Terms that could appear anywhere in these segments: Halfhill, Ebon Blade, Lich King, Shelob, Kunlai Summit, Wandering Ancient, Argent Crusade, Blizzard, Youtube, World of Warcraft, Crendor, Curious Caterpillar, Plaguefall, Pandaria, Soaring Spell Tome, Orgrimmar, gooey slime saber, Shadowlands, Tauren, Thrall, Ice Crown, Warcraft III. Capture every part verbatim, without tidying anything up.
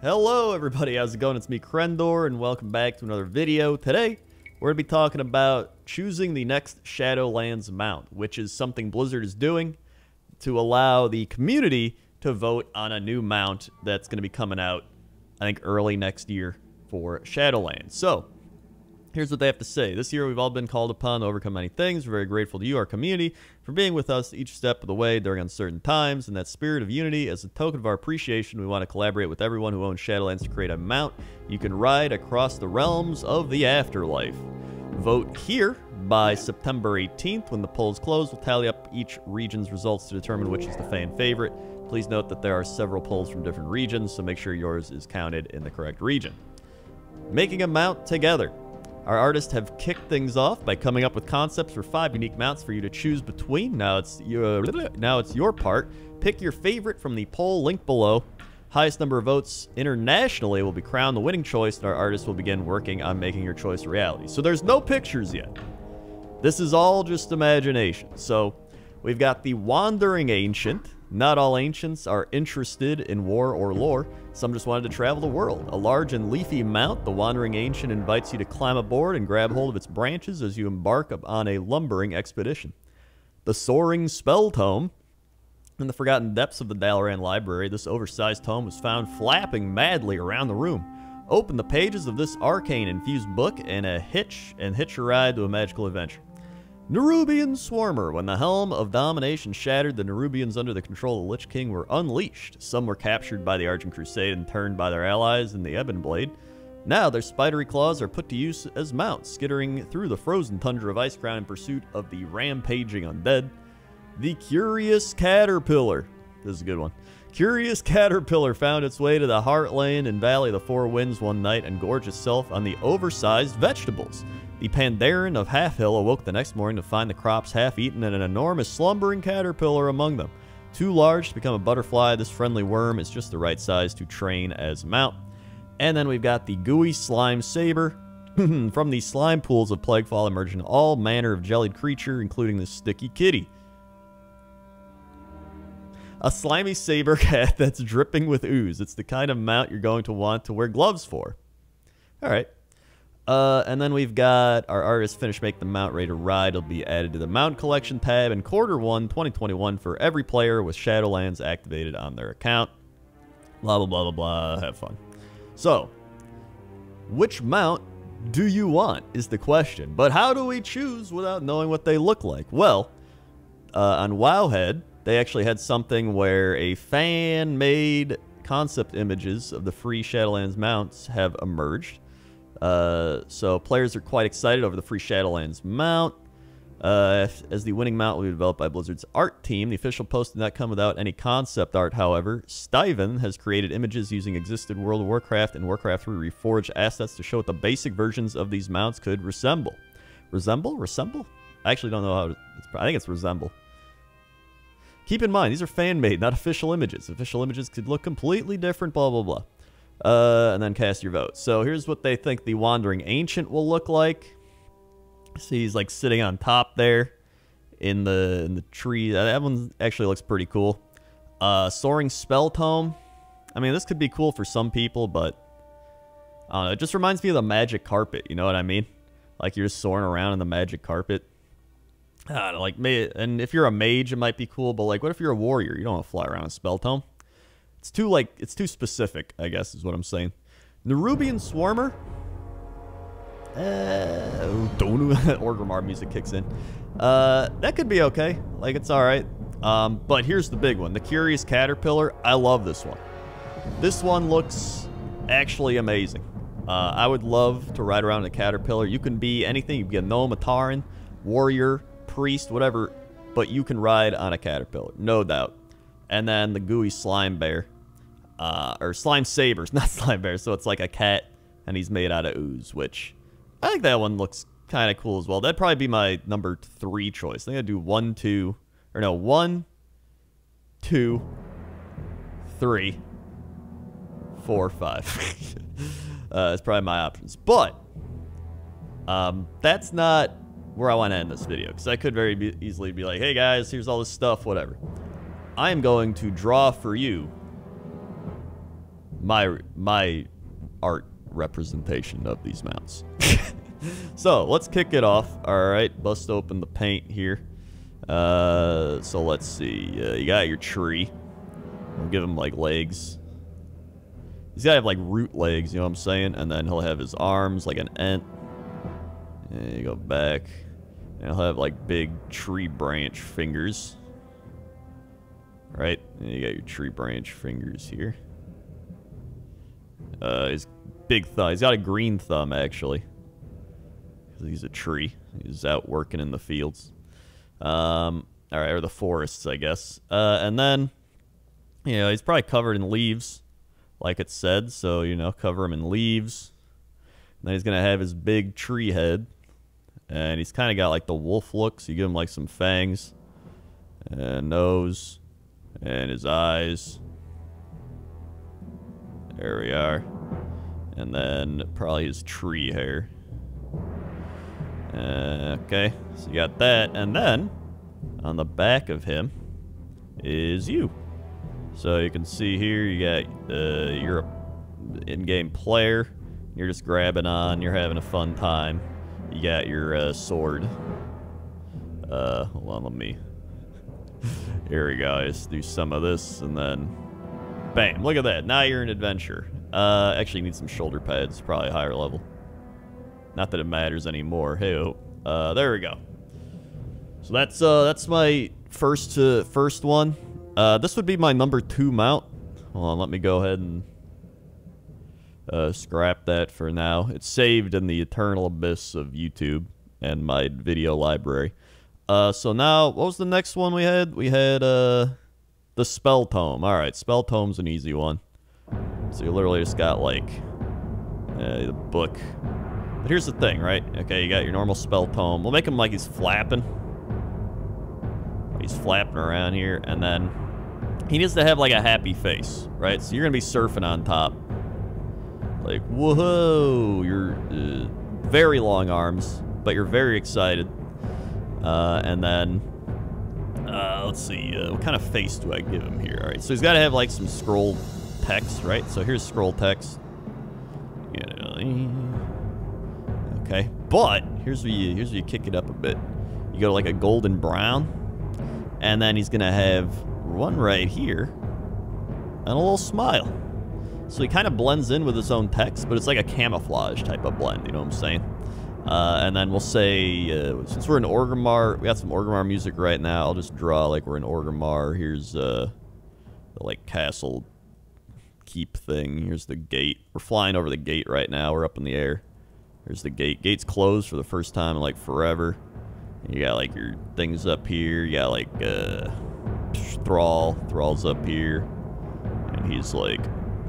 Hello everybody, how's it going? It's me, Crendor, and welcome back to another video. Today, we're going to be talking about choosing the next Shadowlands mount, which is something Blizzard is doing to allow the community to vote on a new mount that's going to be coming out, I think, early next year for Shadowlands. So, here's what they have to say. This year, we've all been called upon to overcome many things. We're very grateful to you, our community, for being with us each step of the way during uncertain times. In that spirit of unity, as a token of our appreciation, we want to collaborate with everyone who owns Shadowlands to create a mount you can ride across the realms of the afterlife. Vote here by September eighteenth. When the polls close, we'll tally up each region's results to determine which is the fan favorite. Please note that there are several polls from different regions, so make sure yours is counted in the correct region. Making a mount together. Our artists have kicked things off by coming up with concepts for five unique mounts for you to choose between. Now it's your, now it's your part. Pick your favorite from the poll link below. Highest number of votes internationally will be crowned the winning choice, and our artists will begin working on making your choice a reality. So there's no pictures yet. This is all just imagination. So we've got the Wandering Ancient. Not all ancients are interested in war or lore. Some just wanted to travel the world. A large and leafy mount, the Wandering Ancient invites you to climb aboard and grab hold of its branches as you embark upon a lumbering expedition. The Soaring Spell Tome. In the forgotten depths of the Dalaran library, this oversized tome was found flapping madly around the room. Open the pages of this arcane-infused book and a hitch and hitch a ride to a magical adventure. Nerubian Swarmer. When the helm of domination shattered, the Nerubians under the control of the Lich King were unleashed. Some were captured by the Argent Crusade and turned by their allies in the Ebon Blade. Now their spidery claws are put to use as mounts, skittering through the frozen tundra of Ice Crown in pursuit of the rampaging undead. The Curious Caterpillar. This is a good one. Curious Caterpillar found its way to the Heartland and Valley of the Four Winds one night and gorged itself on the oversized vegetables. The Pandaria of Halfhill awoke the next morning to find the crops half-eaten and an enormous slumbering caterpillar among them. Too large to become a butterfly, this friendly worm is just the right size to train as mount. And then we've got the gooey slime saber. From the slime pools of Plaguefall emerging all manner of jellied creature, including the sticky kitty. A slimy saber cat that's dripping with ooze. It's the kind of mount you're going to want to wear gloves for. All right. Uh, and then we've got our artist finish make the mount ready to ride. It'll be added to the mount collection tab in quarter one twenty twenty-one for every player with Shadowlands activated on their account. Blah, blah, blah, blah, blah. Have fun. So, which mount do you want is the question. But how do we choose without knowing what they look like? Well, uh, on Wowhead, they actually had something where a fan-made concept images of the free Shadowlands mounts have emerged. Uh, so players are quite excited over the free Shadowlands mount. Uh, as the winning mount will be developed by Blizzard's art team. The official post did not come without any concept art, however. Steven has created images using existing World of Warcraft and Warcraft three Reforged assets to show what the basic versions of these mounts could resemble. Resemble? Resemble? I actually don't know how it's... I think it's resemble. Keep in mind, these are fan-made, not official images. Official images could look completely different, blah, blah, blah. Uh, and then cast your vote. So here's what they think the Wandering Ancient will look like. See, he's like sitting on top there in the in the tree. That one actually looks pretty cool. Uh, Soaring Spell Tome. I mean, this could be cool for some people, but I don't know. It just reminds me of the magic carpet. You know what I mean? Like you're just soaring around in the magic carpet. I don't know, like, and if you're a mage, it might be cool. But like, what if you're a warrior? You don't want to fly around in Spell Tome. It's too, like, it's too specific, I guess, is what I'm saying. Nerubian Swarmer? Uh, don't know. Orgrimmar music kicks in. Uh, that could be okay. Like, it's alright. Um, but here's the big one. The Curious Caterpillar. I love this one. This one looks actually amazing. Uh, I would love to ride around in a caterpillar. You can be anything. You can be a gnome, a Tauren, warrior, priest, whatever. But you can ride on a caterpillar. No doubt. And then the gooey slime bear, uh, or slime sabers, not slime bear. So it's like a cat, and he's made out of ooze, which I think that one looks kind of cool as well. That'd probably be my number three choice. I think I'd do one, two, or no, one, two, three, four, five. uh, that's probably my options. But um, that's not where I want to end this video, because I could very be easily be like, hey guys, here's all this stuff, whatever. I am going to draw for you my my art representation of these mounts. So let's kick it off. All right, bust open the paint here. Uh, so let's see. Uh, you got your tree. I'll give him like legs. He's gotta have like root legs, you know what I'm saying? And then he'll have his arms like an ant. And you go back. And he'll have like big tree branch fingers. Right? And you got your tree branch fingers here. Uh, his big thumb. He's got a green thumb actually. Because he's a tree. He's out working in the fields. Um, alright, or the forests, I guess. Uh, and then, you know, he's probably covered in leaves, like it said, so, you know, cover him in leaves. And then he's gonna have his big tree head. And he's kinda got, like, the wolf look, so you give him, like, some fangs. And nose. And his eyes. There we are. And then, probably his tree hair. Uh, okay, so you got that, and then on the back of him is you. So you can see here, you got uh, you're an in-game player. You're just grabbing on. You're having a fun time. You got your uh, sword. Uh, hold on, let me. Here we go. Let's do some of this, and then bam! Look at that. Now you're an adventurer. Uh, actually, you need some shoulder pads. Probably higher level. Not that it matters anymore. Hey, uh, there we go. So that's uh, that's my first uh, first one. Uh, this would be my number two mount. Hold on, let me go ahead and uh, scrap that for now. It's saved in the eternal abyss of YouTube and my video library. Uh, so now, what was the next one we had? We had uh, the Spell Tome. All right, Spell Tome's an easy one. So you literally just got like uh, the book. But here's the thing, right? Okay, you got your normal spell tome. We'll make him like he's flapping. He's flapping around here, and then he needs to have like a happy face, right? So you're gonna be surfing on top. Like, whoa! You're uh, very long arms, but you're very excited. Uh, and then, uh, let's see, uh, what kind of face do I give him here? All right, so he's gotta have like some scroll text, right? So here's scroll text. You know, okay, but here's where you here's where you kick it up a bit. You go to like a golden brown, and then he's gonna have one right here, and a little smile. So he kind of blends in with his own text, but it's like a camouflage type of blend. You know what I'm saying? Uh, and then we'll say uh, since we're in Orgrimmar, we got some Orgrimmar music right now. I'll just draw like we're in Orgrimmar. Here's uh, the like castle keep thing. Here's the gate. We're flying over the gate right now. We're up in the air. There's the gate. Gate's closed for the first time in like forever. You got like your things up here. You got like uh, Thrall. Thrall's up here. And he's like,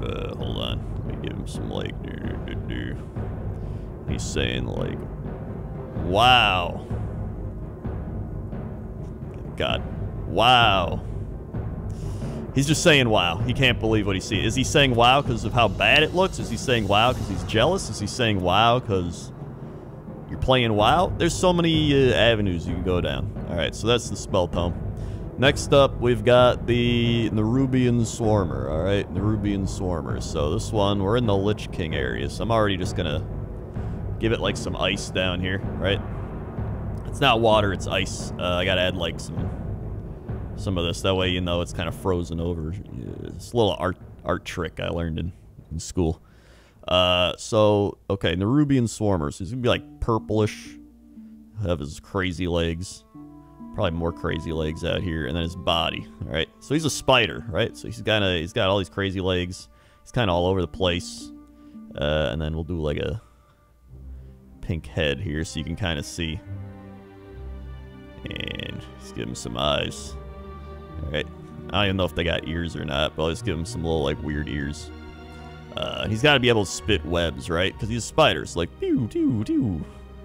uh, hold on. Let me give him some like, doo -doo -doo -doo. He's saying like, wow. God, wow. He's just saying wow. He can't believe what he sees. Is he saying wow because of how bad it looks? Is he saying wow because he's jealous? Is he saying wow because you're playing wow? There's so many uh, avenues you can go down. All right, so that's the spell tome. Next up, we've got the Nerubian Swarmer. All right, Nerubian Swarmer. So this one, we're in the Lich King area, so I'm already just going to give it like some ice down here, right? It's not water, it's ice. Uh, I got to add like some... some of this. That way, you know, it's kind of frozen over. It's a little art art trick I learned in, in school. Uh, so, okay, Nerubian Swarmer. So he's going to be like purplish. Have his crazy legs. Probably more crazy legs out here. And then his body, all right? So he's a spider, right? So he's got, a, he's got all these crazy legs. He's kind of all over the place. Uh, and then we'll do like a pink head here so you can kind of see. And just give him some eyes. Alright, I don't even know if they got ears or not, but I'll just give him some little, like, weird ears. Uh, he's got to be able to spit webs, right? Because he's a spider, so like, pew, pew, pew.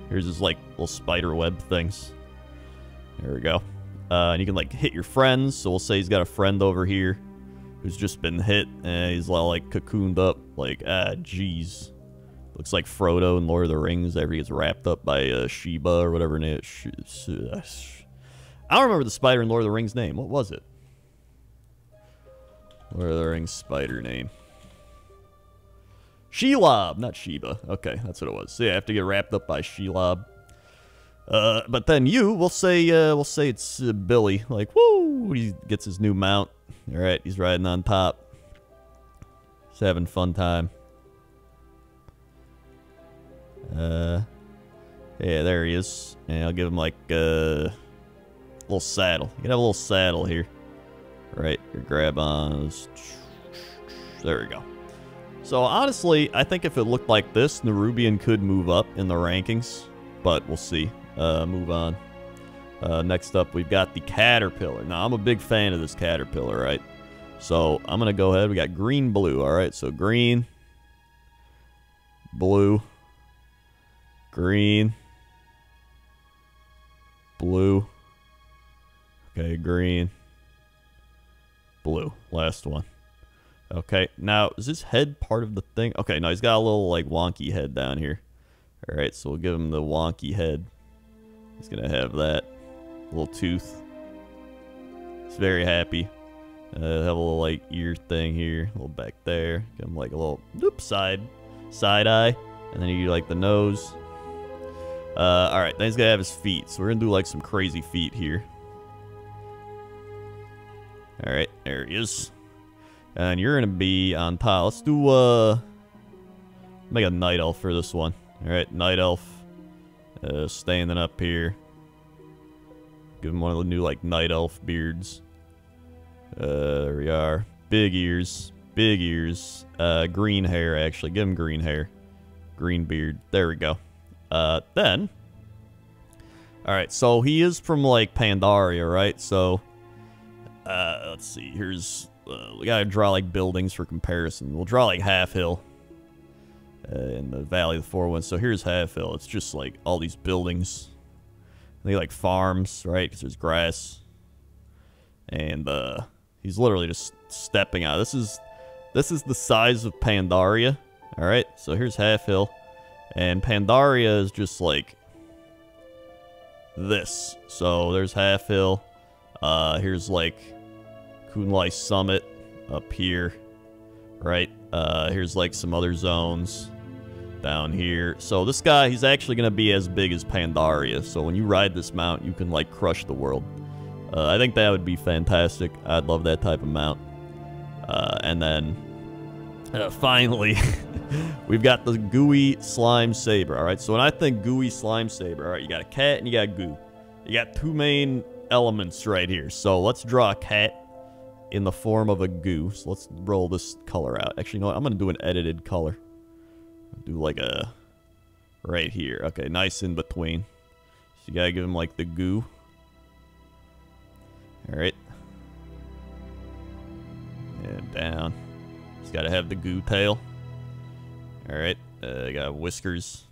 Here's his, like, little spider web things. There we go. Uh, and you can, like, hit your friends, so we'll say he's got a friend over here who's just been hit, and he's all, like, cocooned up, like, ah, jeez. Looks like Frodo in Lord of the Rings after he gets wrapped up by uh, Sheba or whatever name it is. I don't remember the spider in Lord of the Rings name. What was it? Lord of the Rings spider name. Shelob, not Sheba. Okay, that's what it was. So yeah, I have to get wrapped up by Shelob. Uh, but then you, we'll say, uh, we'll say it's uh, Billy. Like, woo! He gets his new mount. All right, he's riding on top. He's having a fun time. Uh, yeah, there he is. And I'll give him like uh, a little saddle. You can have a little saddle here. All right, your grab on. There we go. So honestly, I think if it looked like this, Nerubian could move up in the rankings. But we'll see. Uh, move on. Uh, next up, we've got the Caterpillar. Now, I'm a big fan of this Caterpillar, right? So, I'm going to go ahead. We got green, blue. All right, so green, blue, green, blue. Okay, green, blue. Last one. Okay, now, is his head part of the thing? Okay, no, he's got a little, like, wonky head down here. All right, so we'll give him the wonky head. He's going to have that little tooth. He's very happy. Uh, have a little, like, ear thing here, a little back there. Give him, like, a little, oops, side, side eye. And then you do, like, the nose. Uh, all right, then he's going to have his feet. So we're going to do, like, some crazy feet here. All right, there he is. And you're going to be on top. Let's do, uh, make a night elf for this one. All right, night elf. Uh, standing up here. Give him one of the new, like, night elf beards. Uh, there we are. Big ears. Big ears. Uh, green hair, actually. Give him green hair. Green beard. There we go. Uh, then. All right, so he is from, like, Pandaria, right? So, uh, let's see. Here's... Uh, we gotta draw like buildings for comparison. We'll draw like Halfhill uh, in the Valley of the Four Winds. So here's Halfhill. It's just like all these buildings. They like farms, right? Because there's grass. And uh, he's literally just stepping out. This is this is the size of Pandaria. All right. So here's Halfhill, and Pandaria is just like this. So there's Halfhill. Uh, here's like. Kunlai Summit up here, right? Uh, here's like some other zones down here. So this guy, he's actually going to be as big as Pandaria. So when you ride this mount, you can like crush the world. Uh, I think that would be fantastic. I'd love that type of mount. Uh, and then uh, finally, we've got the gooey slime saber. All right. So when I think gooey slime saber, all right, you got a cat and you got goo. You got two main elements right here. So let's draw a cat in the form of a goo. So let's roll this color out. Actually, you know what? I'm going to do an edited color. Do like a... right here. Okay, nice in between. So you got to give him like the goo. Alright. And down. He's got to have the goo tail. Alright. Uh, got whiskers.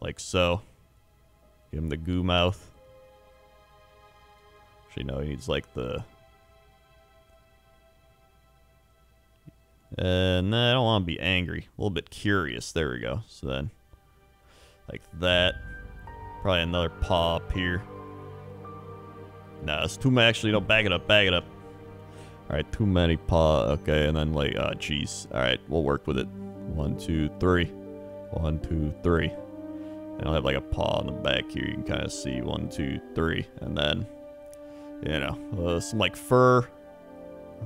Like so. Give him the goo mouth. Actually, no, he needs like the... Uh, nah, I don't want to be angry. A little bit curious. There we go. So then, like that. Probably another paw up here. Nah, it's too many. Actually, no, back it up, back it up. Alright, too many paw. Okay, and then like, oh, jeez. Alright, we'll work with it. One, two, three. One, two, three. And I'll have like a paw in the back here. You can kind of see. One, two, three. And then, you know, uh, some like fur.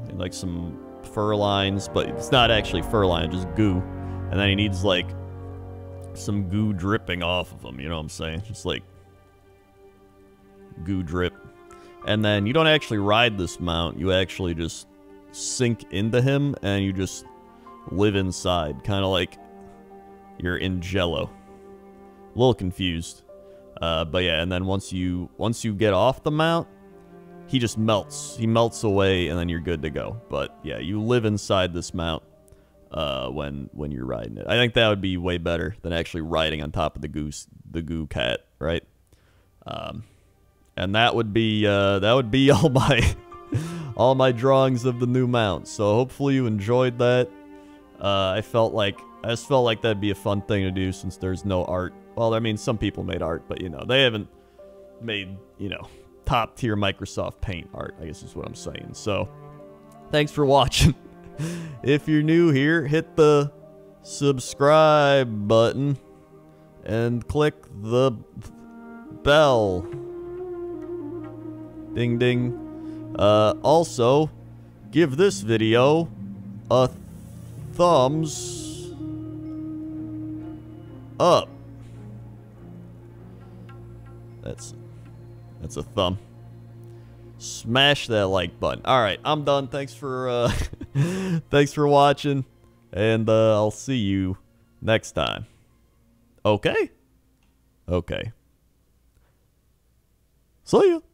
And like some fur lines, but it's not actually fur line, just goo. And then he needs like some goo dripping off of him, you know what I'm saying? Just like goo drip. And then you don't actually ride this mount, you actually just sink into him and you just live inside. Kind of like you're in Jello. A little confused. Uh, but yeah, and then once you once you get off the mount, he just melts. He melts away, and then you're good to go. But yeah, you live inside this mount uh, when when you're riding it. I think that would be way better than actually riding on top of the goose, the goo cat, right? Um, and that would be uh, that would be all my all my drawings of the new mount. So hopefully you enjoyed that. Uh, I felt like I just felt like that'd be a fun thing to do since there's no art. Well, I mean, some people made art, but you know they haven't made you know. top tier Microsoft Paint art, I guess is what I'm saying. So, thanks for watching. If you're new here, hit the subscribe button and click the bell. Ding ding. Uh, also, give this video a th- thumbs up. That's that's a thumb. Smash that like button. All right, I'm done. Thanks for uh, thanks for watching, and uh, I'll see you next time. Okay, okay. See ya.